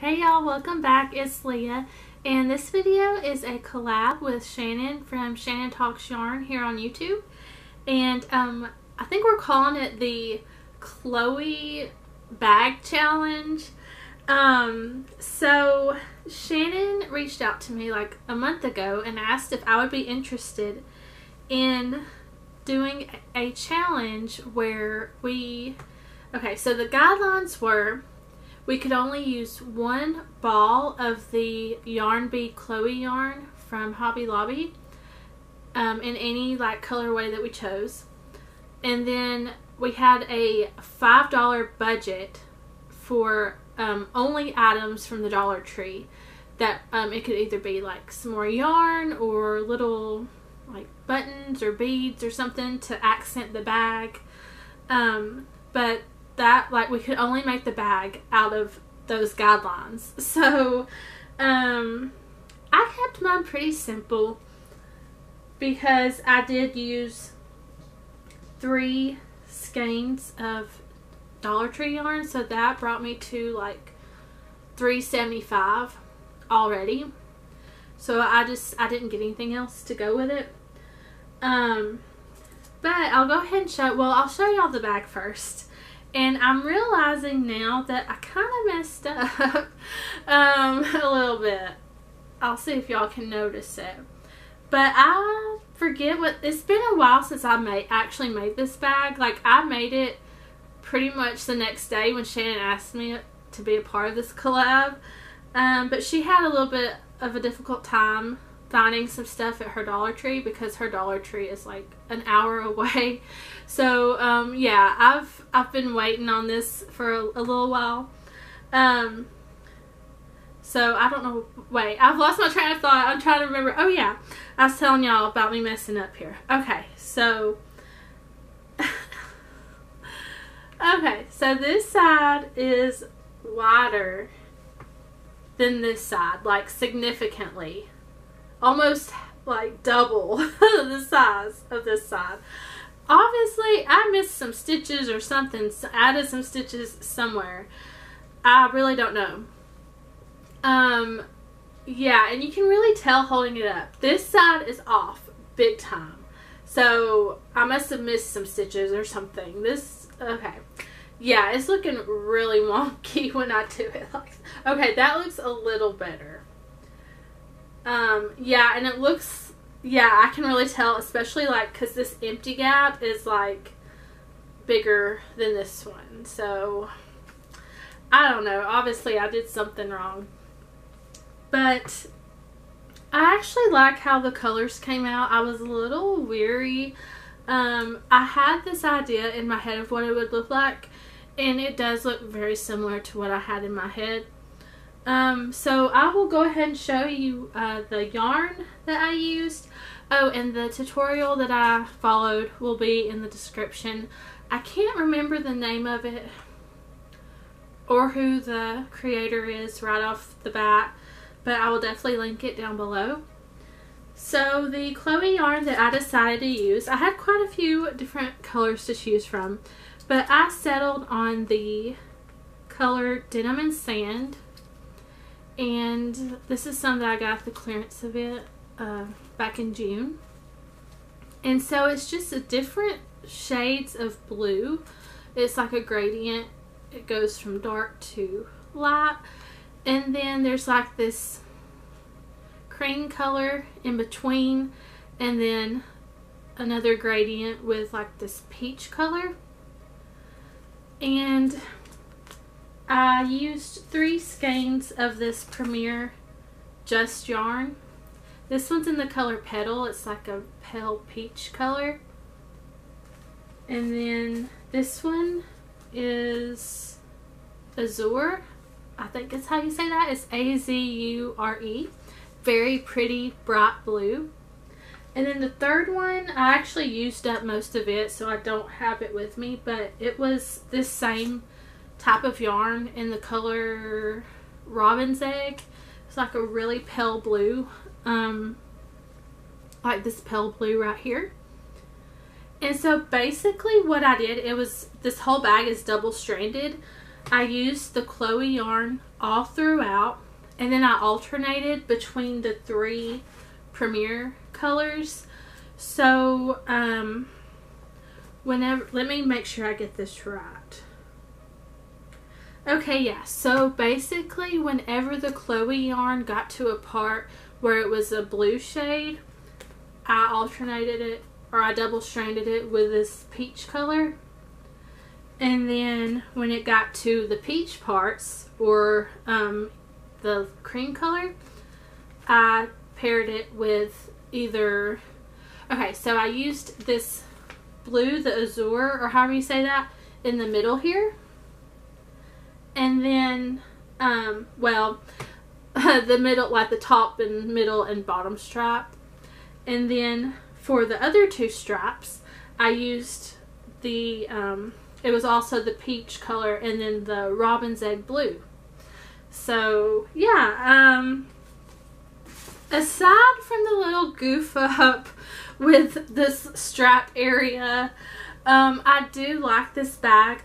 Hey y'all, welcome back. It's Leah, and this video is a collab with Shannon from Shannon Talks Yarn here on YouTube, and I think we're calling it the Chloe Bag Challenge. So Shannon reached out to me like a month ago and asked if I would be interested in doing a challenge where we, okay, so the guidelines were we could only use one ball of the YarnBee Chloe yarn from Hobby Lobby in any like colorway that we chose, and then we had a $5 budget for only items from the Dollar Tree that it could either be like some more yarn or little like buttons or beads or something to accent the bag, but that like we could only make the bag out of those guidelines. So I kept mine pretty simple because I did use 3 skeins of Dollar Tree yarn, so that brought me to like $3.75 already, so I didn't get anything else to go with it. But I'll go ahead and show, well, I'll show y'all the bag first. And I'm realizing now that I kind of messed up a little bit. I'll see if y'all can notice it. But I forget what, it's been a while since I actually made this bag. Like, I made it pretty much the next day when Shannon asked me to be a part of this collab. But she had a little bit of a difficult time finding some stuff at her Dollar Tree because her Dollar Tree is like an hour away. So yeah, I've been waiting on this for a little while. So I don't know, wait, I've lost my train of thought. I'm trying to remember. Oh yeah, I was telling y'all about me messing up here. Okay, so okay, so this side is wider than this side, like significantly. Almost like double the size of this side. Obviously I missed some stitches or something, so added some stitches somewhere. I really don't know. Yeah, and you can really tell holding it up. This side is off big time. So I must have missed some stitches or something. This, okay. Yeah, it's looking really wonky when I do it like that. Okay, that looks a little better. Yeah, and it looks, yeah, I can really tell, especially like because this empty gap is like bigger than this one. So I don't know, obviously I did something wrong, but I actually like how the colors came out. I was a little weary. I had this idea in my head of what it would look like, and it does look very similar to what I had in my head. So I will go ahead and show you the yarn that I used. Oh, and the tutorial that I followed will be in the description. I can't remember the name of it or who the creator is right off the bat, but I will definitely link it down below. So the Chloe yarn that I decided to use, I had quite a few different colors to choose from, but I settled on the color Denim and Sand. And this is some that I got the clearance of it back in June. And so it's just a different shades of blue. It's like a gradient. It goes from dark to light. And then there's like this cream color in between. And then another gradient with like this peach color. And I used 3 skeins of this Premier Just yarn. This one's in the color Petal. It's like a pale peach color. And then this one is Azure. I think that's how you say that. It's A-Z-U-R-E. Very pretty, bright blue. And then the third one, I actually used up most of it, so I don't have it with me, but it was this same type of yarn in the color Robin's Egg. It's like a really pale blue, like this pale blue right here. And so basically what I did, it was, this whole bag is double stranded, I used the Chloe yarn all throughout, and then I alternated between the three Premier colors. So whenever, let me make sure I get this right. Okay, yeah, so basically whenever the Chloe yarn got to a part where it was a blue shade, I alternated it, or I double stranded it with this peach color. And then when it got to the peach parts, or the cream color, I paired it with either, okay, so I used this blue, the Azure, or however you say that, in the middle here. And then, well, the middle, like the top and middle and bottom stripe. And then for the other two stripes, I used the, it was also the peach color and then the robin's egg blue. So, yeah, aside from the little goof up with this strap area, I do like this bag.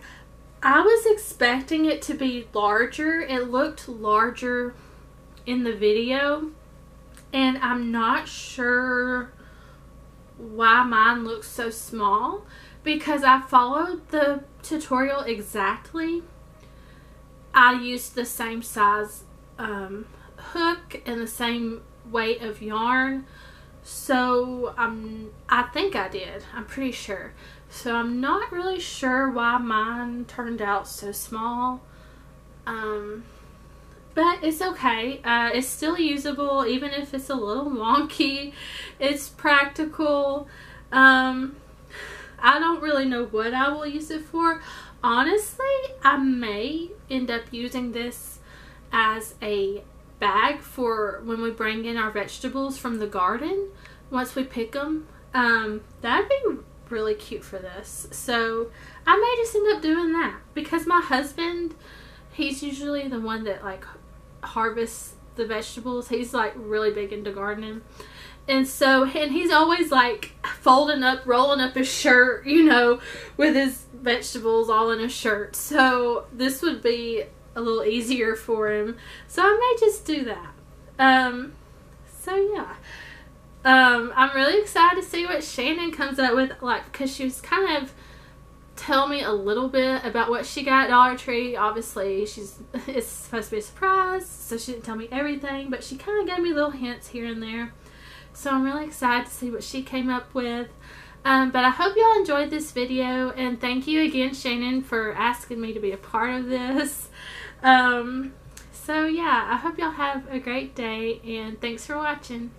I was expecting it to be larger. It looked larger in the video, and I'm not sure why mine looks so small, because I followed the tutorial exactly. I used the same size hook and the same weight of yarn, so I think I did, I'm pretty sure. So I'm not really sure why mine turned out so small, but it's okay. It's still usable, even if it's a little wonky. It's practical. I don't really know what I will use it for. Honestly, I may end up using this as a bag for when we bring in our vegetables from the garden once we pick them. That'd be really cute for this. So I may just end up doing that, because my husband, he's usually the one that like harvests the vegetables. He's like really big into gardening. And so, and he's always like folding up, rolling up his shirt, you know, with his vegetables all in his shirt. So this would be a little easier for him. So I may just do that. So yeah, I'm really excited to see what Shannon comes up with, like, cause she was kind of tell me a little bit about what she got at Dollar Tree. Obviously, it's supposed to be a surprise, so she didn't tell me everything, but she kind of gave me little hints here and there. So I'm really excited to see what she came up with. But I hope y'all enjoyed this video, and thank you again, Shannon, for asking me to be a part of this. So yeah, I hope y'all have a great day, and thanks for watching.